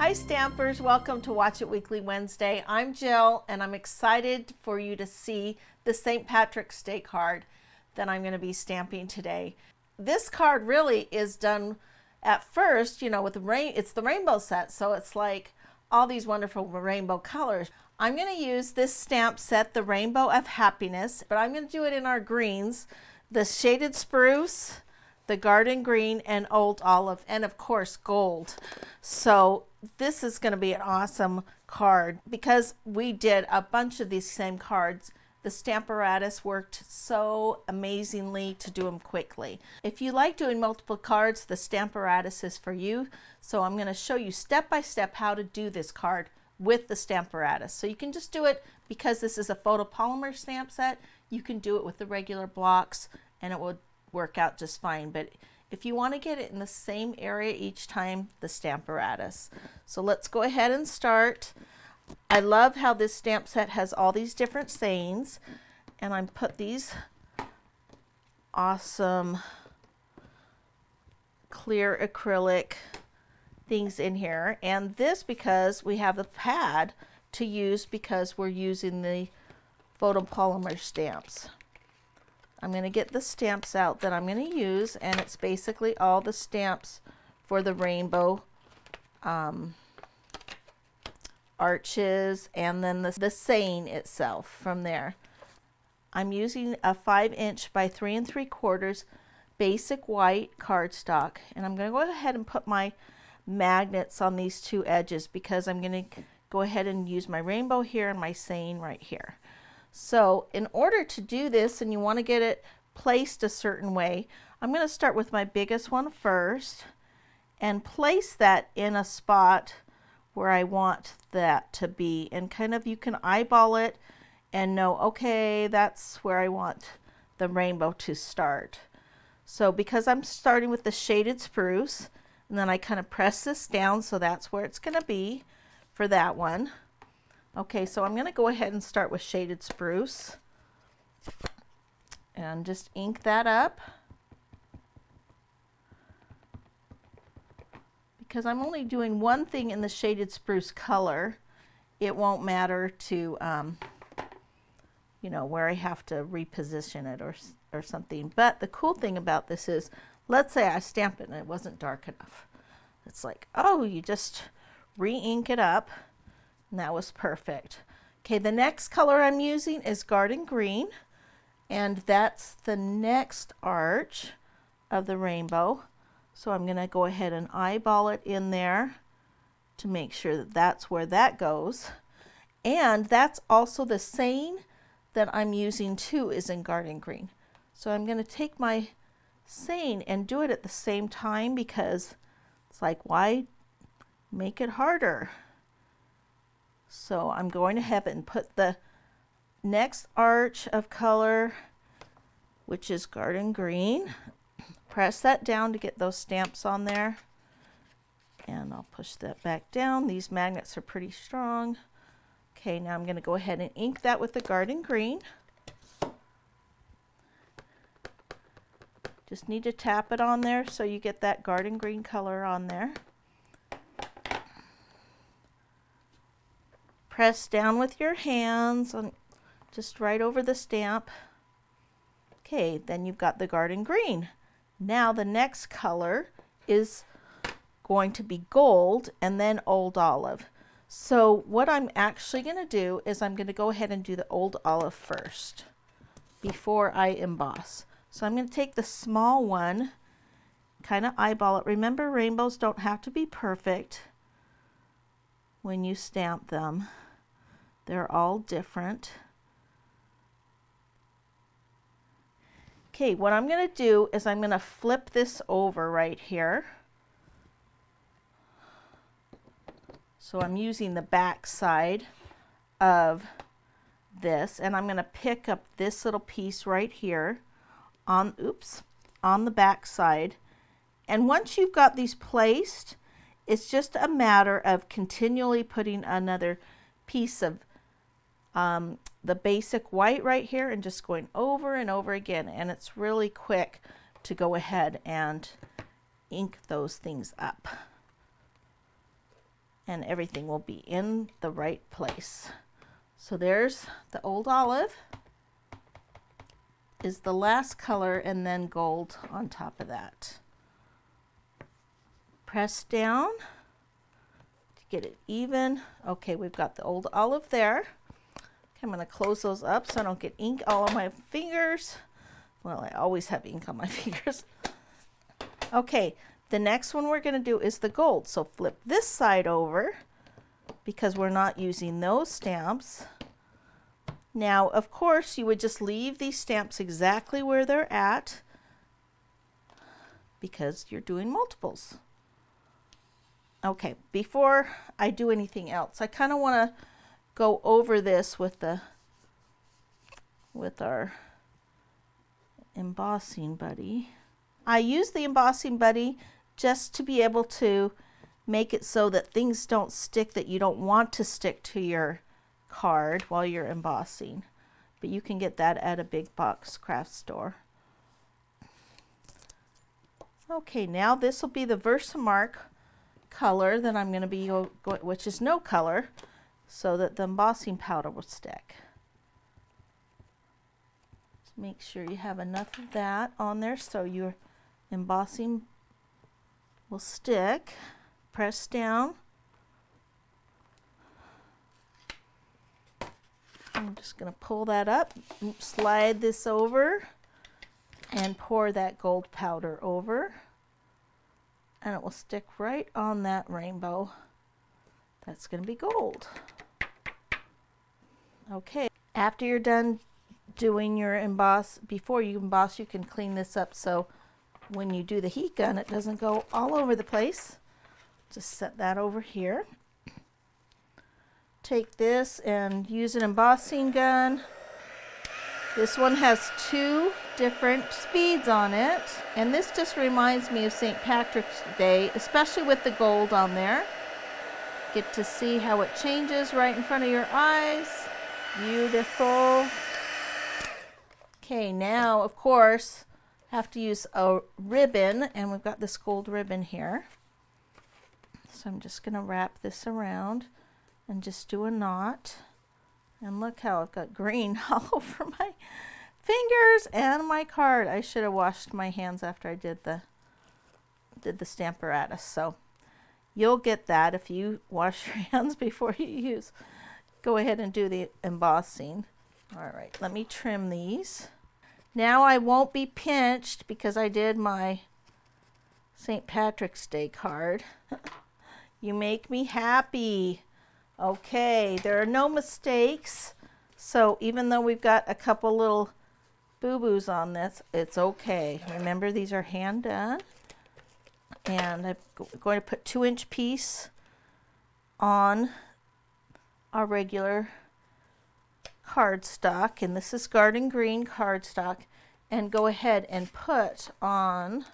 Hi Stampers, welcome to Watch It Weekly Wednesday. I'm Jill and I'm excited for you to see the St. Patrick's Day card that I'm going to be stamping today. This card really is done at first, you know, with the rain, it's the rainbow set, so it's like all these wonderful rainbow colors. I'm going to use this stamp set, the Rainbow of Happiness, but I'm going to do it in our greens, the Shaded Spruce, the Garden Green, and Old Olive, and of course gold. So this is going to be an awesome card because we did a bunch of these same cards. The Stamparatus worked so amazingly to do them quickly. If you like doing multiple cards, the Stamparatus is for you. So I'm going to show you step by step how to do this card with the Stamparatus. So you can just do it because this is a photopolymer stamp set. You can do it with the regular blocks and it will work out just fine. But if you want to get it in the same area each time, the Stamparatus. So let's go ahead and start. I love how this stamp set has all these different sayings, and I put these awesome clear acrylic things in here, and this because we have the pad to use because we're using the photopolymer stamps. I'm going to get the stamps out that I'm going to use, and it's basically all the stamps for the rainbow arches and then the saying itself from there. I'm using a 5" by 3¾ basic white cardstock, and I'm going to go ahead and put my magnets on these two edges because I'm going to go ahead and use my rainbow here and my saying right here. So in order to do this, and you want to get it placed a certain way, I'm going to start with my biggest one first and place that in a spot where I want that to be, and kind of you can eyeball it and know, okay, that's where I want the rainbow to start. So because I'm starting with the Shaded Spruce, and then I kind of press this down, so that's where it's going to be for that one. Okay, so I'm going to go ahead and start with Shaded Spruce and just ink that up because I'm only doing one thing in the Shaded Spruce color. It won't matter to, you know, where I have to reposition it or something. But the cool thing about this is, let's say I stamp it and it wasn't dark enough. It's like, oh, you just re-ink it up. And that was perfect. Okay, the next color I'm using is Garden Green, and that's the next arch of the rainbow. So I'm going to go ahead and eyeball it in there to make sure that that's where that goes. And that's also the saying that I'm using too, is in Garden Green. So I'm going to take my saying and do it at the same time because it's like, why make it harder? So I'm going to have it and put the next arch of color, which is Garden Green. Press that down to get those stamps on there. And I'll push that back down. These magnets are pretty strong. Okay, now I'm going to go ahead and ink that with the Garden Green. Just need to tap it on there so you get that Garden Green color on there. Press down with your hands on just right over the stamp. Okay, then you've got the Garden Green. Now the next color is going to be gold and then Old Olive. So what I'm actually going to do is I'm going to go ahead and do the Old Olive first before I emboss. So I'm going to take the small one, kind of eyeball it. Remember, rainbows don't have to be perfect when you stamp them. They're all different. Okay, what I'm going to do is I'm going to flip this over right here. So I'm using the back side of this, and I'm going to pick up this little piece right here on, oops, on the back side. And once you've got these placed, it's just a matter of continually putting another piece of the basic white right here and just going over and over again, and it's really quick to go ahead and ink those things up. and everything will be in the right place. So there's the Old Olive is the last color, and then gold on top of that. Press down to get it even. Okay, we've got the Old Olive there. Okay, I'm gonna close those up so I don't get ink all on my fingers. Well, I always have ink on my fingers. Okay, the next one we're gonna do is the gold. So flip this side over because we're not using those stamps. Now, of course, you would just leave these stamps exactly where they're at because you're doing multiples. Okay, before I do anything else, I kind of want to go over this with our embossing buddy. I use the embossing buddy just to be able to make it so that things don't stick that you don't want to stick to your card while you're embossing, but you can get that at a big box craft store. Okay, now this will be the VersaMark color that I'm going to be going, which is no color, so that the embossing powder will stick. So make sure you have enough of that on there so your embossing will stick. Press down. I'm just going to pull that up, slide this over, and pour that gold powder over, and it will stick right on that rainbow. That's going to be gold. Okay, after you're done doing your emboss, before you emboss, you can clean this up so when you do the heat gun, it doesn't go all over the place. Just set that over here. Take this and use an embossing gun. This one has two different speeds on it, and this just reminds me of St. Patrick's Day, especially with the gold on there. Get to see how it changes right in front of your eyes. Beautiful. Okay, now of course have to use a ribbon, and we've got this gold ribbon here. So I'm just going to wrap this around and just do a knot. And look how I've got green all over my fingers and my card. I should have washed my hands after I did the Stamparatus. So you'll get that if you wash your hands before you use. Go ahead and do the embossing. All right, let me trim these. Now I won't be pinched because I did my St. Patrick's Day card. You make me happy. Okay, there are no mistakes. So even though we've got a couple little boo-boos on this, it's okay. Remember, these are hand done. And I'm going to put 2-inch piece on our regular cardstock. And this is Garden Green cardstock. And go ahead and put on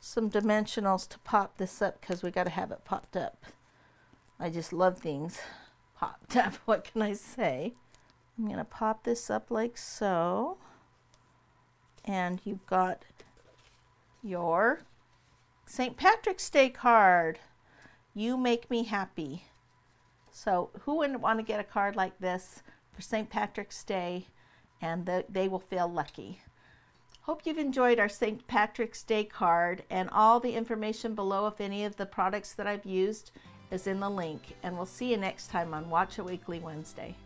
some dimensionals to pop this up because we got to have it popped up. I just love things popped up. What can I say? I'm going to pop this up like so. And you've got your St. Patrick's Day card. You make me happy. So who wouldn't want to get a card like this for St. Patrick's Day? And they will feel lucky. Hope you've enjoyed our St. Patrick's Day card, and all the information below of any of the products that I've used is in the link, and we'll see you next time on Watch It Weekly Wednesday.